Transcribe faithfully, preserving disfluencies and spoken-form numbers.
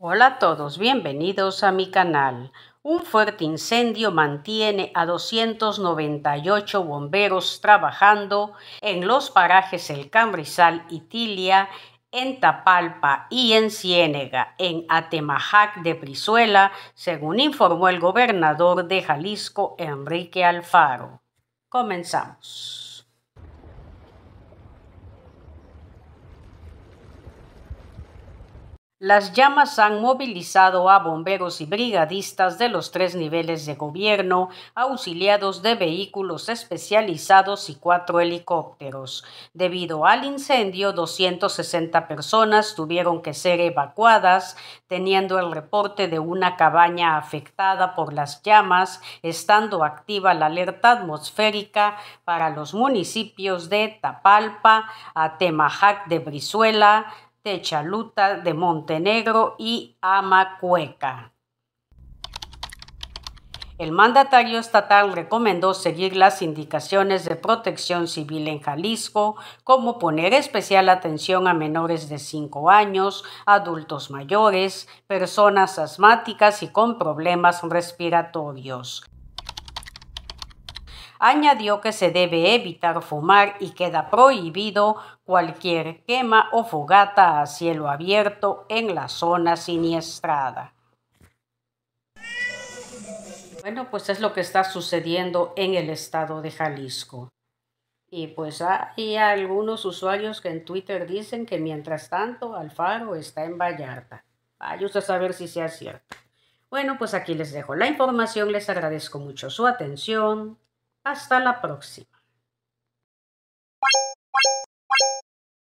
Hola a todos, bienvenidos a mi canal. Un fuerte incendio mantiene a doscientos noventa y ocho bomberos trabajando en los parajes El Carrizal y Tilia, en Tapalpa y en Ciénega, en Atemajac de Brizuela, según informó el gobernador de Jalisco, Enrique Alfaro. Comenzamos. Las llamas han movilizado a bomberos y brigadistas de los tres niveles de gobierno, auxiliados de vehículos especializados y cuatro helicópteros. Debido al incendio, doscientas sesenta personas tuvieron que ser evacuadas, teniendo el reporte de una cabaña afectada por las llamas, estando activa la alerta atmosférica para los municipios de Tapalpa, Atemajac de Brizuela, Techaluta de Montenegro y Amacueca. El mandatario estatal recomendó seguir las indicaciones de Protección Civil en Jalisco, como poner especial atención a menores de cinco años, adultos mayores, personas asmáticas y con problemas respiratorios. Añadió que se debe evitar fumar y queda prohibido cualquier quema o fogata a cielo abierto en la zona siniestrada. Bueno, pues es lo que está sucediendo en el estado de Jalisco. Y pues hay algunos usuarios que en Twitter dicen que mientras tanto Alfaro está en Vallarta. Vaya usted a saber si sea cierto. Bueno, pues aquí les dejo la información. Les agradezco mucho su atención. Hasta la próxima.